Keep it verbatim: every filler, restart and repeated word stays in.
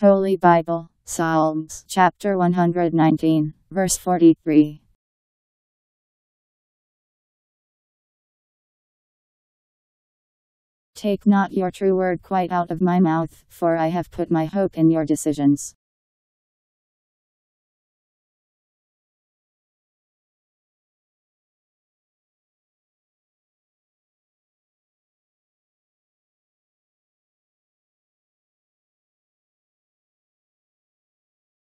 Holy Bible, Psalms chapter one hundred nineteen, verse forty-three. Take not your true word quite out of my mouth, for I have put my hope in your decisions.